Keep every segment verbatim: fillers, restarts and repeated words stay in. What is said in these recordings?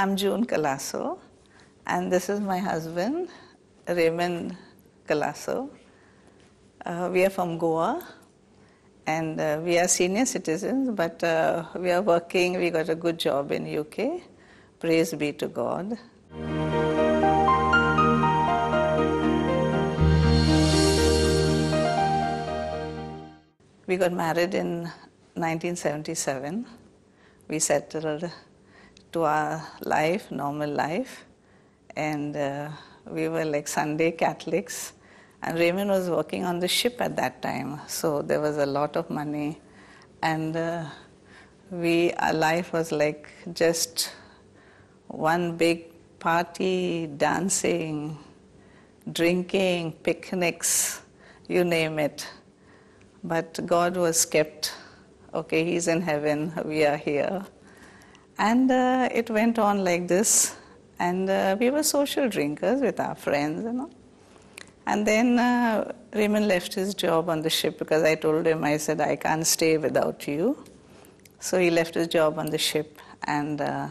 I'm June Colasso, and this is my husband, Raymond Colasso. Uh, we are from Goa, and uh, we are senior citizens, but uh, we are working. We got a good job in U K. Praise be to God. We got married in nineteen seventy-seven. We settled to our life, normal life, and uh, we were like Sunday Catholics, and Raymond was working on the ship at that time, so there was a lot of money, and uh, we, our life was like just one big party, dancing, drinking, picnics, you name it. But God was kept, okay, He's in heaven, we are here. And uh, it went on like this, and uh, we were social drinkers with our friends, you know. And then uh, Raymond left his job on the ship because I told him, I said, I can't stay without you. So he left his job on the ship, and uh,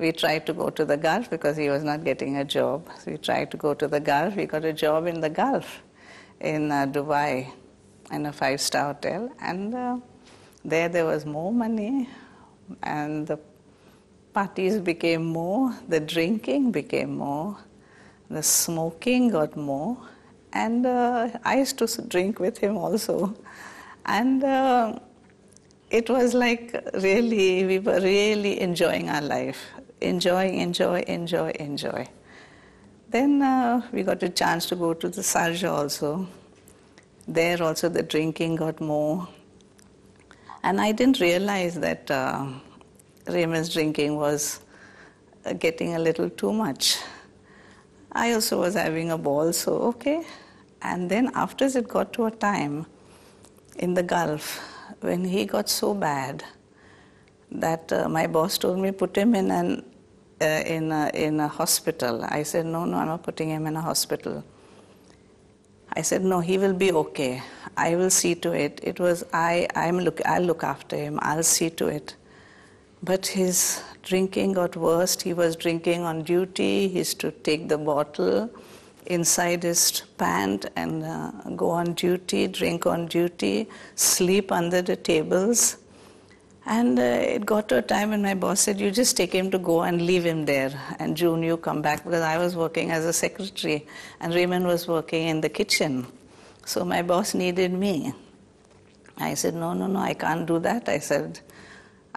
we tried to go to the Gulf because he was not getting a job. So we tried to go to the Gulf. We got a job in the Gulf, in uh, Dubai, in a five-star hotel. And uh, there there was more money, and the parties became more, the drinking became more, the smoking got more, and uh, I used to drink with him also. And uh, it was like really, we were really enjoying our life. Enjoy, enjoy, enjoy, enjoy. Then uh, we got a chance to go to the Sarja also. There also the drinking got more. And I didn't realize that uh, Raymond's drinking was getting a little too much. I also was having a ball, so okay. And then after it got to a time in the Gulf when he got so bad that uh, my boss told me put him in an uh, in a, in a hospital. I said no, no, I'm not putting him in a hospital. I said no, he will be okay. I will see to it. It was I. I'm look. I'll look after him. I'll see to it. But his drinking got worse. He was drinking on duty. He used to take the bottle inside his pant and uh, go on duty, drink on duty, sleep under the tables. And uh, it got to a time when my boss said, you just take him to Goa and leave him there. And June, you come back, because I was working as a secretary and Raymond was working in the kitchen. So my boss needed me. I said, no, no, no, I can't do that. I said,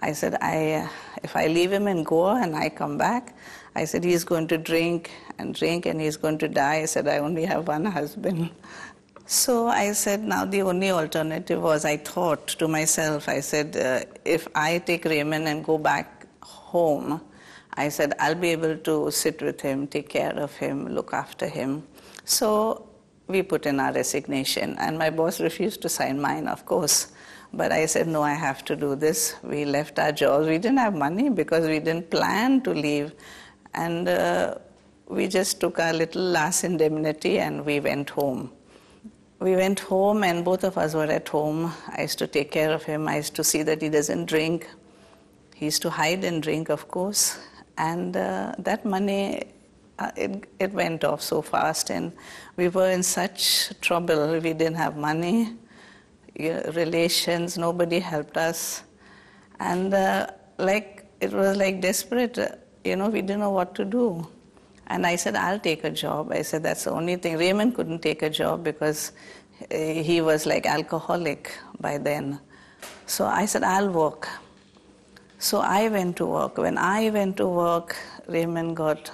I said, I, if I leave him in Goa and I come back, I said, he's going to drink and drink and he's going to die. I said, I only have one husband. So I said, now the only alternative was, I thought to myself, I said, uh, if I take Raymond and go back home, I said, I'll be able to sit with him, take care of him, look after him. So we put in our resignation, and my boss refused to sign mine, of course. But I said, no, I have to do this. We left our jobs. We didn't have money because we didn't plan to leave. And uh, we just took our little last indemnity and we went home. We went home and both of us were at home. I used to take care of him. I used to see that he doesn't drink. He used to hide and drink, of course. And uh, that money, uh, it, it went off so fast. And we were in such trouble. We didn't have money. Relations, nobody helped us, and uh, like it was like desperate, you know, we didn't know what to do. And I said, I'll take a job. I said, that's the only thing. Raymond couldn't take a job because he was like alcoholic by then. So I said, I'll work. So I went to work. When I went to work, Raymond got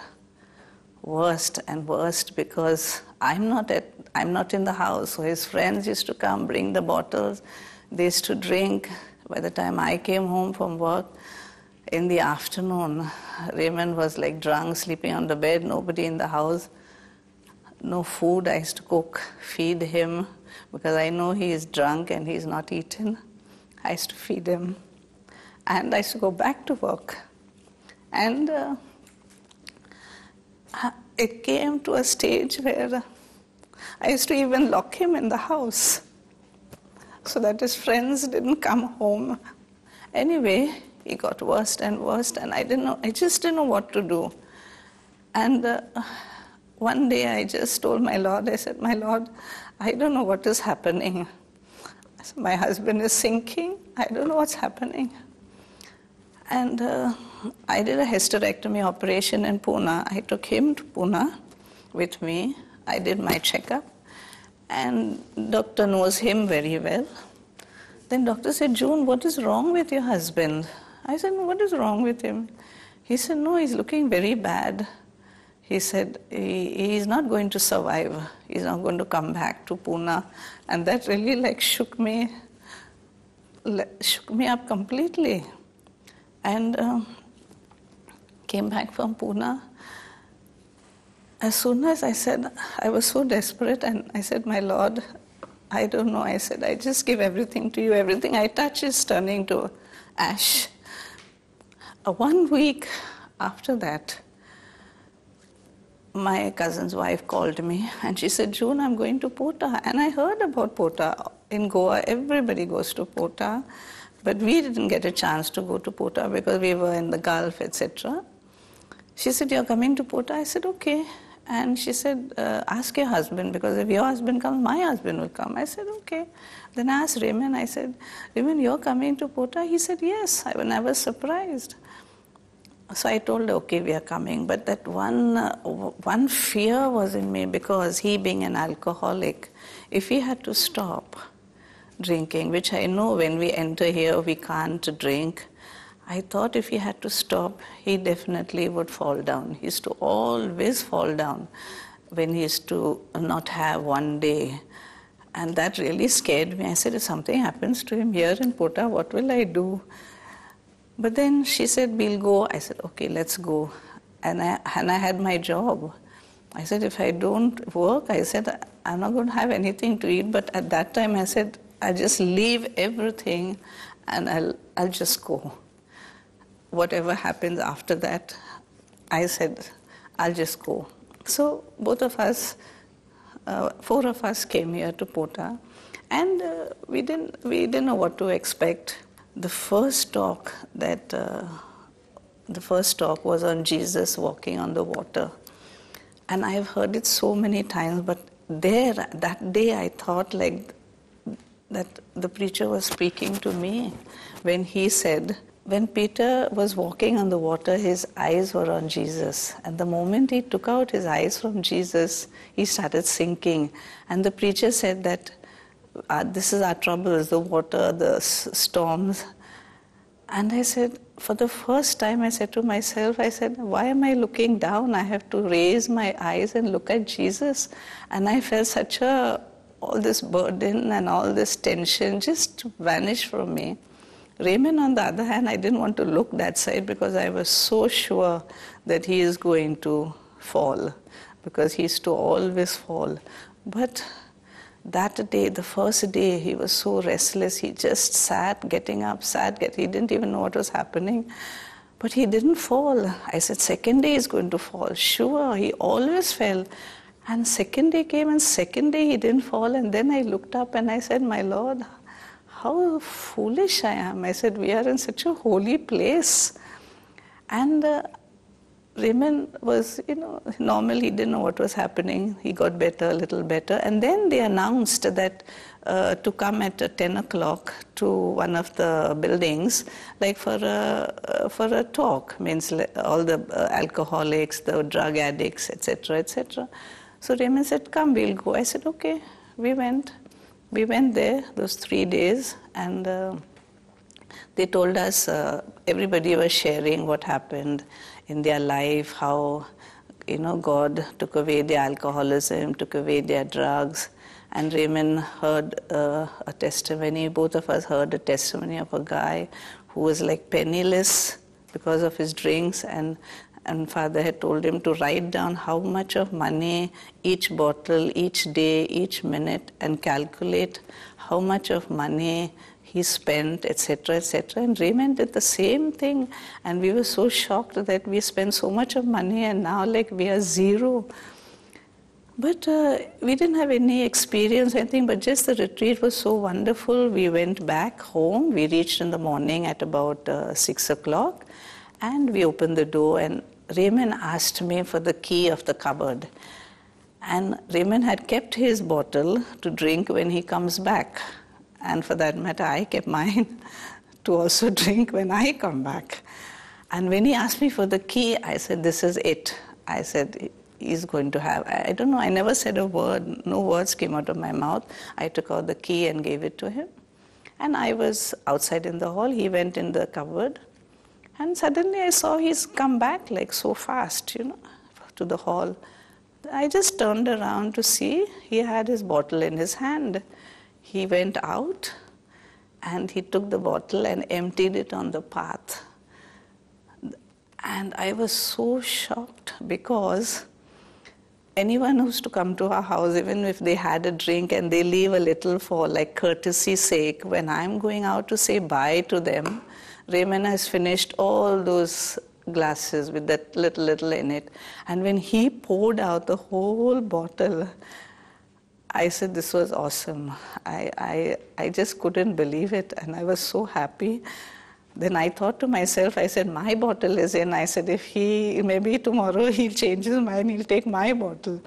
worst and worst because I'm not at, I'm not in the house. So his friends used to come, bring the bottles. They used to drink. By the time I came home from work in the afternoon, Raymond was like drunk, sleeping on the bed, nobody in the house, no food. I used to cook, feed him, because I know he is drunk and he's not eaten. I used to feed him. And I used to go back to work. And uh, it came to a stage where I used to even lock him in the house so that his friends didn't come home. Anyway, he got worse and worse, and I didn't know, I just didn't know what to do. And uh, one day I just told my Lord, I said, my Lord, I don't know what is happening. So my husband is sinking, I don't know what's happening. And uh, I did a hysterectomy operation in Pune. I took him to Pune with me. I did my checkup, and doctor knows him very well. Then doctor said, June, what is wrong with your husband? I said, no, what is wrong with him? He said, no, he's looking very bad. He said, he, he's not going to survive. He's not going to come back to Pune. And that really like shook me, shook me up completely. And um, came back from Pune. As soon as I said, I was so desperate, and I said, my Lord, I don't know. I said, I just give everything to you. Everything I touch is turning to ash. Uh, one week after that, my cousin's wife called me, and she said, June, I'm going to Potta. And I heard about Potta. In Goa, everybody goes to Potta. But we didn't get a chance to go to Potta because we were in the Gulf, et cetera. She said, you're coming to Potta? I said, okay. And she said, uh, ask your husband, because if your husband comes, my husband will come. I said, okay. Then I asked Raymond, I said, Raymond, you're coming to Potta? He said, yes. I, I was surprised. So I told her, okay, we are coming. But that one, uh, one fear was in me, because he being an alcoholic, if he had to stop drinking, which I know when we enter here, we can't drink. I thought if he had to stop, he definitely would fall down. He used to always fall down when he used to not have one day. And that really scared me. I said, if something happens to him here in Potta, what will I do? But then she said, we'll go. I said, okay, let's go. And I, and I had my job. I said, if I don't work, I said, I'm not going to have anything to eat. But at that time, I said, I'll just leave everything and I'll, I'll just go. Whatever happens after that, I said, I'll just go. So both of us, uh, four of us came here to Potta, and uh, we didn't we didn't know what to expect. The first talk that uh, the first talk was on Jesus walking on the water, and I've heard it so many times. But there, that day, I thought like that the preacher was speaking to me when he said, when Peter was walking on the water, his eyes were on Jesus. And the moment he took out his eyes from Jesus, he started sinking. And the preacher said that uh, this is our troubles, the water, the s storms. And I said, for the first time, I said to myself, I said, why am I looking down? I have to raise my eyes and look at Jesus. And I felt such a, all this burden and all this tension just vanished from me. Raymond, on the other hand, I didn't want to look that side because I was so sure that he is going to fall, because he used to always fall. But that day, the first day, he was so restless. He just sat, getting up, sat, get, he didn't even know what was happening. But he didn't fall. I said, second day is going to fall. Sure, he always fell. And second day came, and second day he didn't fall. And then I looked up and I said, my Lord, how foolish I am. I said, we are in such a holy place. And uh, Raymond was, you know, normal. He didn't know what was happening. He got better, a little better. And then they announced that uh, to come at uh, ten o'clock to one of the buildings, like for a, uh, for a talk, means all the uh, alcoholics, the drug addicts, et cetera, et cetera. So Raymond said, come, we'll go. I said, okay, we went. We went there those three days, and uh, they told us, uh, everybody was sharing what happened in their life, how, you know, God took away their alcoholism, took away their drugs. And Raymond heard uh, a testimony, both of us heard a testimony of a guy who was like penniless because of his drinks, and And Father had told him to write down how much of money each bottle, each day, each minute, and calculate how much of money he spent, et cetera, et cetera. And Raymond did the same thing. And we were so shocked that we spent so much of money, and now like we are zero. But uh, we didn't have any experience or anything, but just the retreat was so wonderful. We went back home. We reached in the morning at about uh, six o'clock, and we opened the door, and Raymond asked me for the key of the cupboard. And Raymond had kept his bottle to drink when he comes back. And for that matter, I kept mine to also drink when I come back. And when he asked me for the key, I said, this is it. I said, he's going to have, I don't know, I never said a word. No words came out of my mouth. I took out the key and gave it to him. And I was outside in the hall. He went in the cupboard. And suddenly I saw he's come back like so fast, you know, to the hall. I just turned around to see he had his bottle in his hand. He went out and he took the bottle and emptied it on the path. And I was so shocked, because anyone who's to come to our house, even if they had a drink and they leave a little for like courtesy's sake, when I'm going out to say bye to them, Raymond has finished all those glasses with that little, little in it. And when he poured out the whole bottle, I said, this was awesome. I, I, I just couldn't believe it, and I was so happy. Then I thought to myself, I said, my bottle is in. I said, if he, maybe tomorrow he'll change his mind, he'll take my bottle.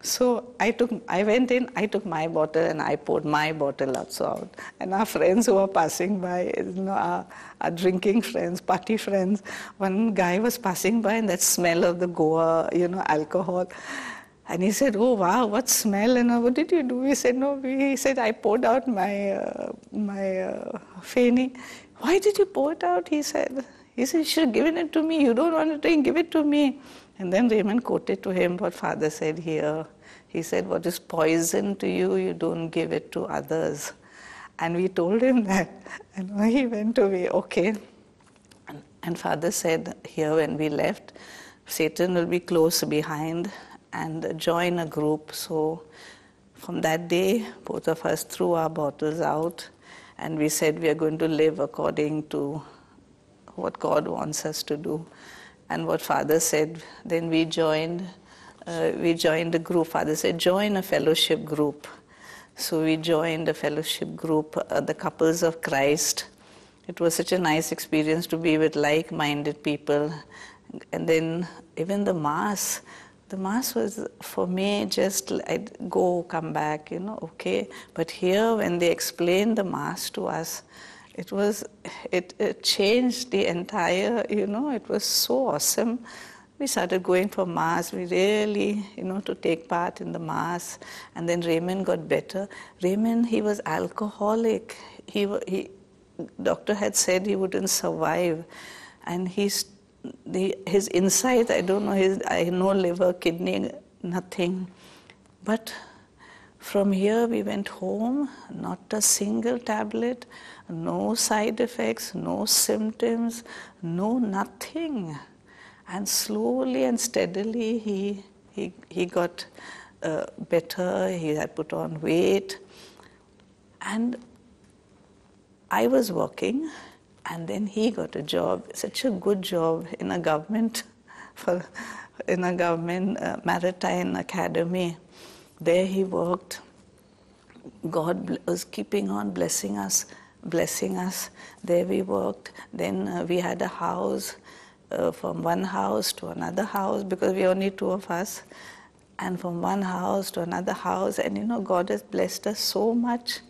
So I took, I went in, I took my bottle and I poured my bottle also out. And our friends who were passing by, you know, our, our drinking friends, party friends, one guy was passing by and that smell of the Goa, you know, alcohol. And he said, oh wow, what smell, and what did you do? He said, no, he said, I poured out my, uh, my uh, Feni. Why did you pour it out, he said. He said, you should have given it to me. You don't want to drink, give it to me. And then Raymond quoted to him what Father said here. He said, what is poison to you, you don't give it to others. And we told him that. And when he went away, okay. And, and Father said here when we left, Satan will be close behind and join a group. So from that day, both of us threw our bottles out. And we said we are going to live according to what God wants us to do. And what Father said, then we joined, uh, we joined a group. Father said, join a fellowship group. So we joined a fellowship group, uh, the Couples of Christ. It was such a nice experience to be with like-minded people. And then even the Mass, the Mass was, for me, just I'd go, come back, you know, okay. But here, when they explained the Mass to us, it was, it, it changed the entire, you know, it was so awesome. We started going for Mass. We really, you know, to take part in the Mass. And then Raymond got better. Raymond, he was alcoholic. He, he doctor had said he wouldn't survive. And he's, The, his insight, I don't know, his, I know liver, kidney, nothing. But from here we went home, not a single tablet, no side effects, no symptoms, no nothing. And slowly and steadily he, he, he got uh, better, he had put on weight. And I was working. And then he got a job, such a good job in a government, for, in a government uh, maritime academy. There he worked. God was keeping on blessing us, blessing us. There we worked. Then uh, we had a house, uh, from one house to another house, because we only two of us. And from one house to another house. And you know, God has blessed us so much.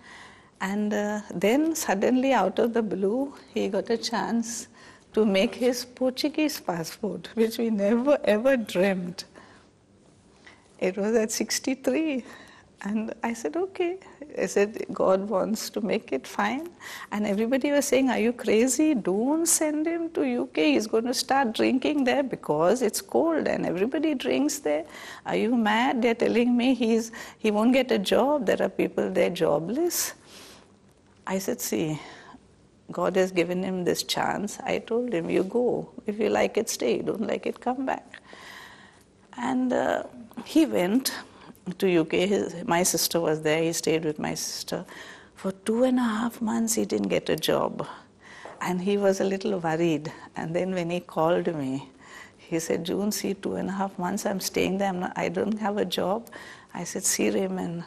And uh, then suddenly, out of the blue, he got a chance to make his Portuguese passport, which we never ever dreamt. It was at sixty-three. And I said, okay. I said, God wants to make it, fine. And everybody was saying, are you crazy? Don't send him to U K. He's going to start drinking there because it's cold and everybody drinks there. Are you mad? They're telling me he's, he won't get a job. There are people there jobless. I said, see, God has given him this chance. I told him, you go. If you like it, stay. You don't like it, come back. And uh, he went to U K. His, my sister was there. He stayed with my sister. For two and a half months, he didn't get a job. And he was a little worried. And then when he called me, he said, June, see, two and a half months, I'm staying there. I'm not, I don't have a job. I said, see Raymond,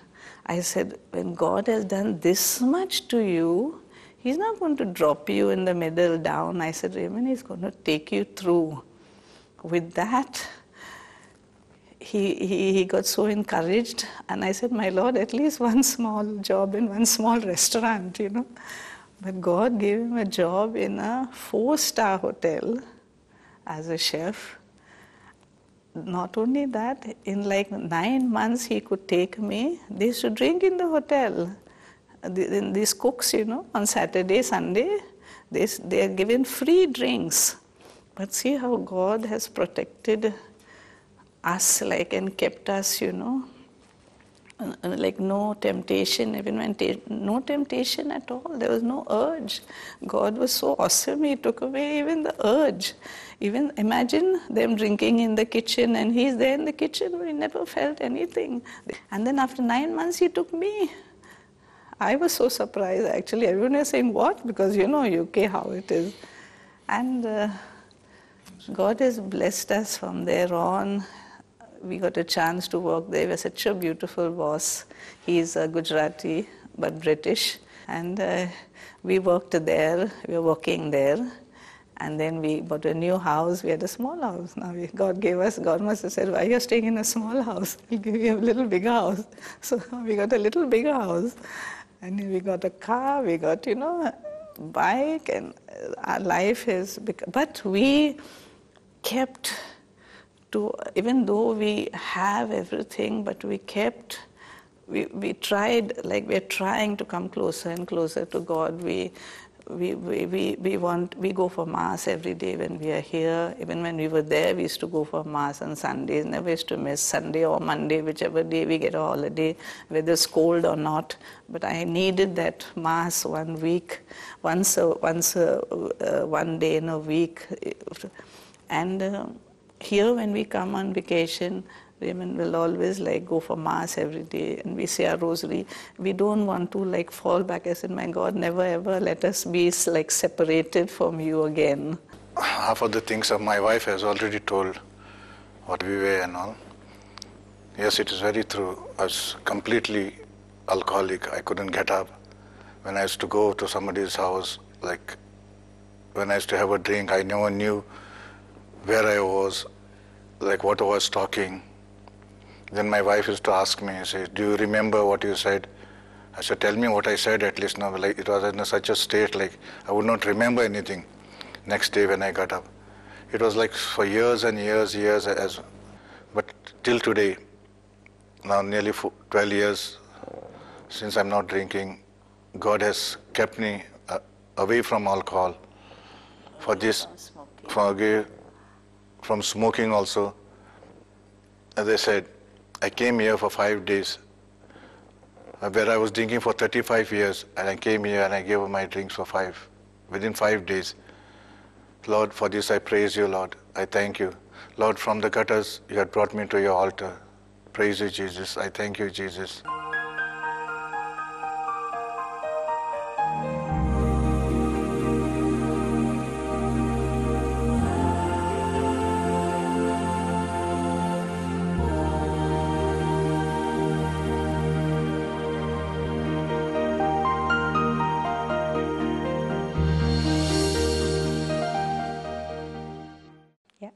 I said, when God has done this much to you, He's not going to drop you in the middle down. I said, Raymond, He's going to take you through. With that, he, he, he got so encouraged. And I said, my Lord, at least one small job in one small restaurant, you know. But God gave him a job in a four-star hotel as a chef. Not only that, in like nine months he could take me. They used to drink in the hotel. These cooks, you know, on Saturday, Sunday, they, they are given free drinks. But see how God has protected us, like, and kept us, you know, like no temptation, even when te no temptation at all. There was no urge. God was so awesome, He took away even the urge. Even imagine them drinking in the kitchen, and He's there in the kitchen, we never felt anything. And then after nine months, He took me. I was so surprised, actually. Everyone was saying, what? Because you know U K, how it is. And uh, God has blessed us from there on. We got a chance to work there. We had such a beautiful boss. He's a Gujarati, but British. And uh, we worked there. We were working there. And then we bought a new house. We had a small house. Now we, God gave us, God must have said, why are you staying in a small house? He'll give you a little bigger house. So we got a little bigger house. And we got a car, we got, you know, a bike, and our life is... But we kept... To, even though we have everything, but we kept, we, we tried, like we're trying to come closer and closer to God. We, we, we, we, we want, we go for Mass every day when we are here. Even when we were there, we used to go for Mass on Sundays, never used to miss Sunday or Monday, whichever day we get a holiday, whether it's cold or not. But I needed that Mass one week, once, a, once a, uh, one day in a week. And... Uh, Here, when we come on vacation, Raymond will always like go for Mass every day, and we say our rosary. We don't want to like fall back. I said, my God, never ever let us be like separated from you again. Half of the things of my wife has already told what we were and all. Yes, it is very true. I was completely alcoholic. I couldn't get up. When I used to go to somebody's house, like when I used to have a drink, I never knew where I was, like what I was talking. Then my wife used to ask me, she said, do you remember what you said? I said, tell me what I said at least now. Like, it was in such a state, like I would not remember anything next day when I got up. It was like for years and years, years, as, but till today, now nearly twelve years since I'm not drinking, God has kept me uh, away from alcohol, for this, for a from smoking also. As I said, I came here for five days, where I was drinking for thirty-five years, and I came here and I gave up my drinks for five, within five days. Lord, for this I praise you, Lord. I thank you. Lord, from the gutters, you had brought me to your altar. Praise you, Jesus. I thank you, Jesus.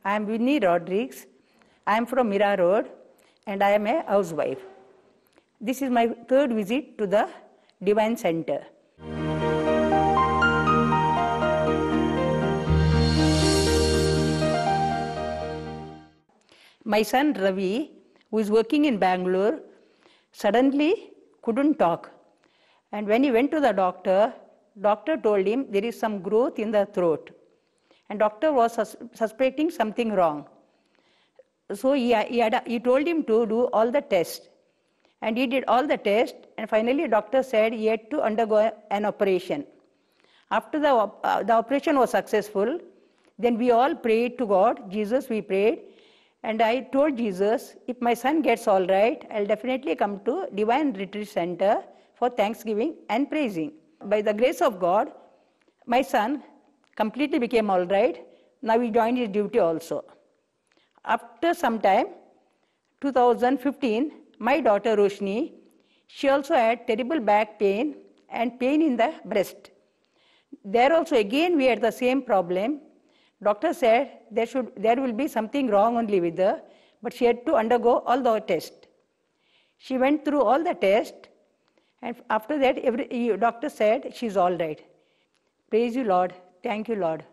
I am Vinny Rodrigues. I am from Mira Road, and I am a housewife. This is my third visit to the Divine Center. My son Ravi, who is working in Bangalore, suddenly couldn't talk. And when he went to the doctor, doctor told him there is some growth in the throat. And doctor was sus suspecting something wrong. So he, he, had a, he told him to do all the tests. And he did all the tests. And finally, doctor said he had to undergo an operation. After the, uh, the operation was successful, then we all prayed to God. Jesus, we prayed. And I told Jesus, if my son gets all right, I'll definitely come to Divine Retreat Center for thanksgiving and praising. By the grace of God, my son completely became all right. Now he joined his duty also. After some time, twenty fifteen, my daughter Roshni, she also had terrible back pain and pain in the breast. There also again we had the same problem. Doctor said there should there will be something wrong only with her, but she had to undergo all the tests. She went through all the tests, and after that every doctor said she's all right. Praise you, Lord. Thank you, Lord.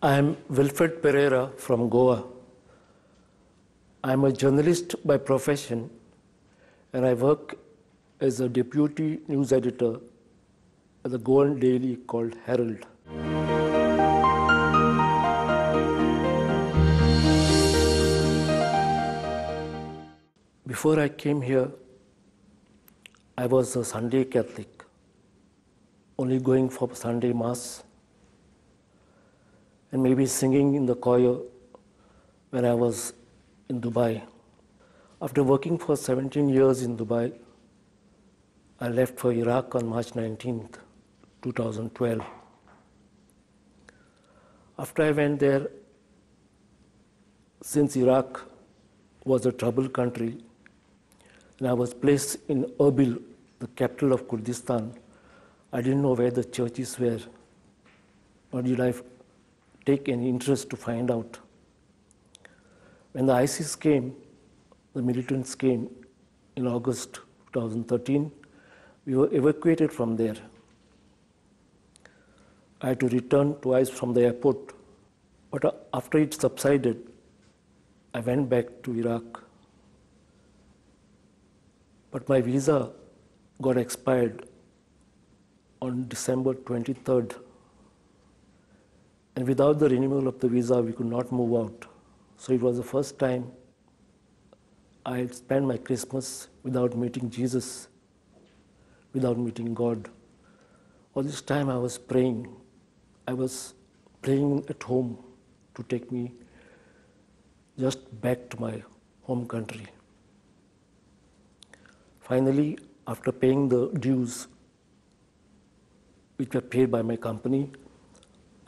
I'm Wilfred Pereira from Goa. I'm a journalist by profession, and I work as a deputy news editor at the Goan daily called Herald. Before I came here, I was a Sunday Catholic, only going for Sunday Mass, and maybe singing in the choir when I was in Dubai. After working for seventeen years in Dubai, I left for Iraq on March nineteenth, two thousand twelve. After I went there, since Iraq was a troubled country, and I was placed in Erbil, the capital of Kurdistan, I didn't know where the churches were, nor did I take any interest to find out. When the ISIS came, the militants came in August two thousand thirteen, we were evacuated from there. I had to return twice from the airport, but after it subsided, I went back to Iraq. But my visa got expired on December twenty-third. And without the renewal of the visa, we could not move out. So it was the first time I had spent my Christmas without meeting Jesus, without meeting God. All this time I was praying. I was praying at home to take me just back to my home country. Finally, after paying the dues, which were paid by my company,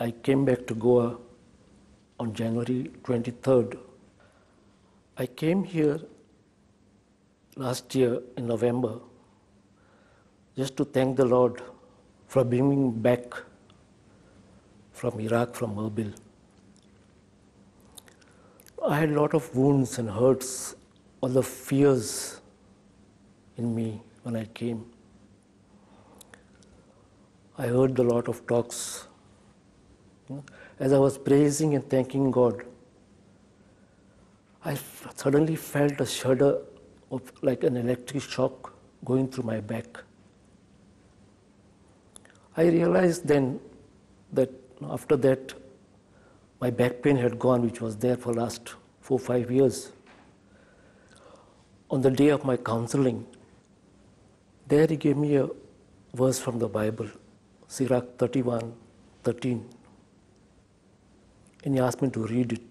I came back to Goa on January twenty-third. I came here last year in November just to thank the Lord for bringing me back from Iraq, from Erbil. I had a lot of wounds and hurts, all the fears in me when I came. I heard a lot of talks. As I was praising and thanking God, I suddenly felt a shudder of like an electric shock going through my back. I realized then that after that, my back pain had gone, which was there for the last four, five years. On the day of my counseling, there he gave me a verse from the Bible, Sirach thirty-one, thirteen. And he asked me to read it.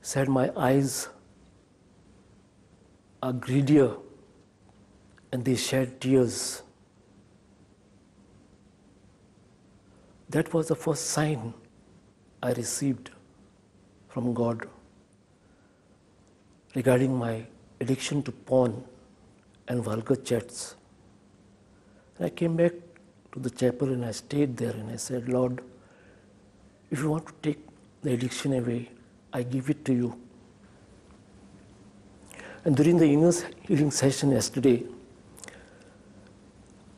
Said, my eyes are greedier and they shed tears. That was the first sign I received from God regarding my addiction to porn and vulgar chats. And I came back to the chapel and I stayed there and I said, Lord, if you want to take the addiction away, I give it to you. And during the inner healing session yesterday,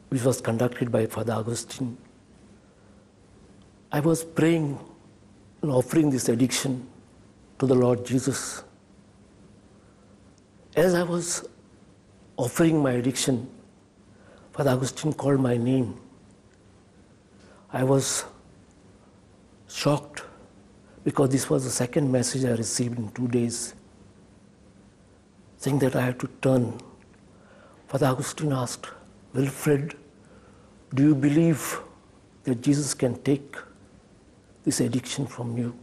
which was conducted by Father Augustine, I was praying and offering this addiction to the Lord Jesus. As I was offering my addiction, Father Augustine called my name. I was shocked, because this was the second message I received in two days, saying that I had to turn. Father Augustine asked, Wilfred, do you believe that Jesus can take this addiction from you.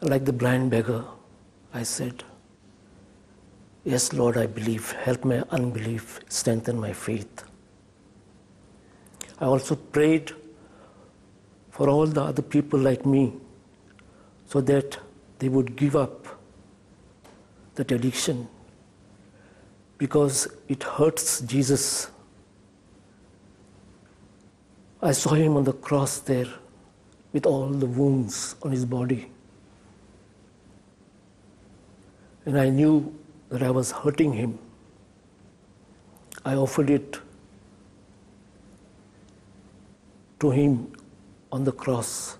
Like the blind beggar, I said, yes, Lord, I believe. Help my unbelief, strengthen my faith. I also prayed for all the other people like me so that they would give up that addiction because it hurts Jesus. I saw him on the cross there with all the wounds on his body. And I knew that I was hurting him. I offered it to him on the cross.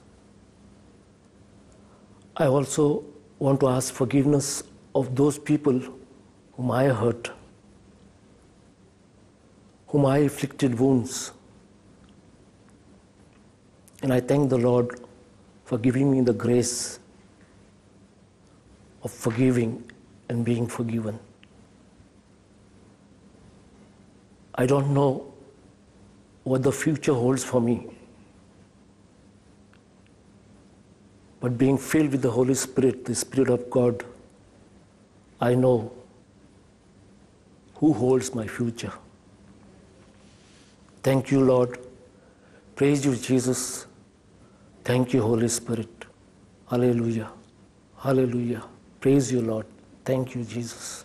I also want to ask forgiveness of those people whom I hurt, whom I inflicted wounds. And I thank the Lord for giving me the grace of forgiving and being forgiven. I don't know what the future holds for me, but being filled with the Holy Spirit, the Spirit of God, I know who holds my future. Thank you, Lord. Praise you, Jesus. Thank you, Holy Spirit. Hallelujah. Hallelujah. Praise you, Lord. Thank you, Jesus.